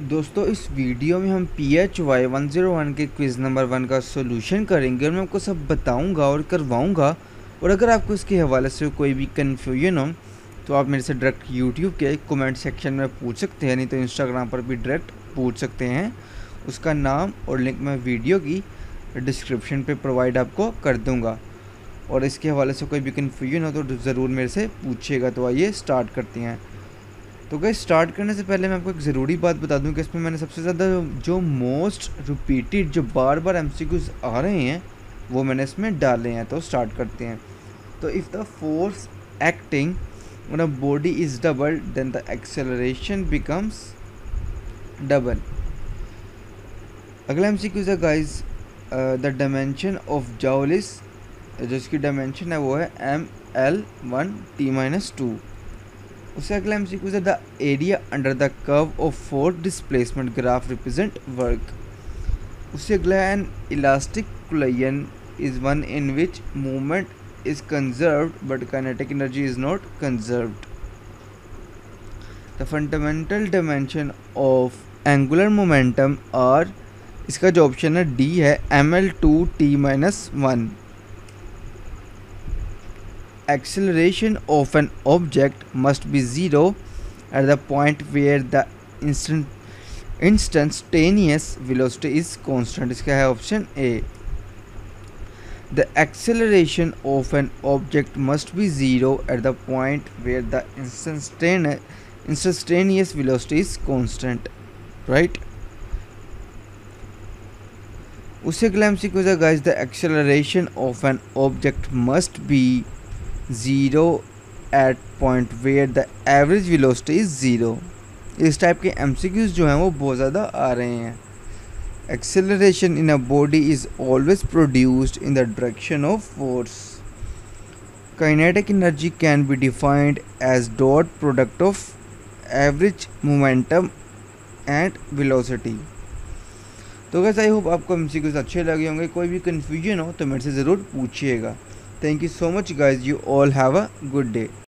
दोस्तों इस वीडियो में हम PHY 101 के क्विज़ नंबर 1 का सोल्यूशन करेंगे और मैं आपको सब बताऊंगा और करवाऊंगा। और अगर आपको इसके हवाले से कोई भी कन्फ्यूजन हो तो आप मेरे से डायरेक्ट YouTube के कमेंट सेक्शन में पूछ सकते हैं, नहीं तो Instagram पर भी डायरेक्ट पूछ सकते हैं। उसका नाम और लिंक मैं वीडियो की डिस्क्रिप्शन पर प्रोवाइड आपको कर दूँगा। और इसके हवाले से कोई भी कन्फ्यूजन हो तो ज़रूर मेरे से पूछिएगा। तो आइए स्टार्ट करते हैं। तो गाइस स्टार्ट करने से पहले मैं आपको एक ज़रूरी बात बता दूं कि इसमें मैंने सबसे ज़्यादा जो मोस्ट रिपीटेड जो बार बार MCQs आ रहे हैं वो मैंने इसमें डाले हैं। तो स्टार्ट करते हैं। तो if the force acting on a body is double then the acceleration becomes double. अगला MCQs है गाइस द डायमेंशन ऑफ जाउलिस, जो इसकी डायमेंशन है वो है ML1T-2। उससे अगला MCQ है the area under the curve of force displacement graph represent work. उससे अगला है N elastic collision is one in which movement is conserved but kinetic energy is not conserved. The fundamental dimension of angular momentum are, इसका जो option है D है ML2T-1। Acceleration of an object must be zero at the point where the instantaneous velocity is constant. इसका है option A. The acceleration of an object must be zero at the point where the instantaneous velocity is constant, right? उससे अगला MCQ है guys the acceleration of an object must be zero at point where the average velocity is zero. इस type के MCQs जो हैं वो बहुत ज़्यादा आ रहे हैं। Acceleration in a body is always produced in the direction of force. Kinetic energy can be defined as dot product of average momentum and velocity. तो गाइस आई होप आपको MCQs अच्छे लगे होंगे। कोई भी कन्फ्यूजन हो तो मेरे से ज़रूर पूछिएगा। Thank you so much guys, you all have a good day.